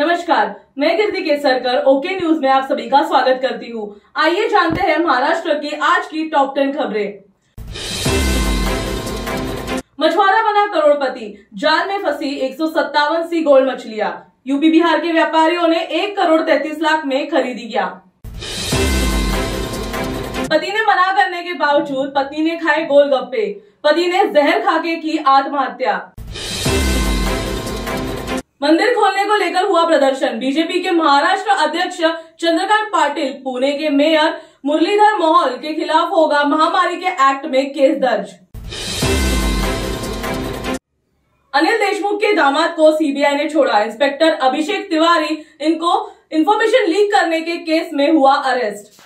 नमस्कार, मैं कीर्ति Kesarkar okay news में आप सभी का स्वागत करती हूँ। आइए जानते हैं महाराष्ट्र की आज की टॉप 10 खबरें। मछुआरा बना करोड़पति, जाल में फंसी 157 सी गोल्ड मछलियां। यूपी बिहार के व्यापारियों ने 1 करोड़ 33 लाख में खरीदी गया। पति ने मना करने के बावजूद पत्नी ने खाए गोलगप्पे, पति ने जहर खाके की आत्महत्या। मंदिर खोलने को लेकर हुआ प्रदर्शन, बीजेपी के महाराष्ट्र अध्यक्ष चंद्रकांत पाटिल, पुणे के मेयर मुरलीधर मोहल के खिलाफ होगा महामारी के एक्ट में केस दर्ज। अनिल देशमुख के दामाद को सीबीआई ने छोड़ा, इंस्पेक्टर अभिषेक तिवारी इनको इंफॉर्मेशन लीक करने के केस में हुआ अरेस्ट।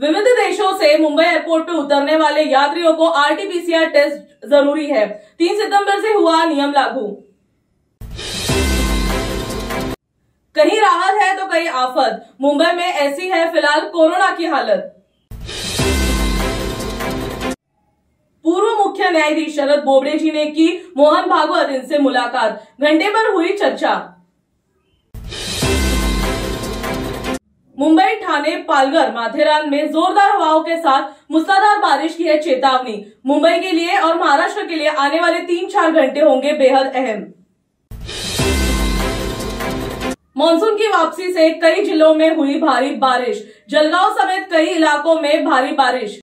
विभिन्न देशों से मुंबई एयरपोर्ट पर उतरने वाले यात्रियों को आरटीपीसीआर टेस्ट जरूरी है, 3 सितंबर से हुआ नियम लागू। कहीं राहत है तो कहीं आफत, मुंबई में ऐसी है फिलहाल कोरोना की हालत। पूर्व मुख्य न्यायाधीश शरद बोबड़े जी ने की मोहन भागवत इनसे मुलाकात, घंटे पर हुई चर्चा। मुंबई, ठाणे, पालघर, माथेरान में जोरदार हवाओं के साथ मूसलाधार बारिश की है चेतावनी। मुंबई के लिए और महाराष्ट्र के लिए आने वाले 3-4 घंटे होंगे बेहद अहम। मॉनसून की वापसी से कई जिलों में हुई भारी बारिश, जलगांव समेत कई इलाकों में भारी बारिश।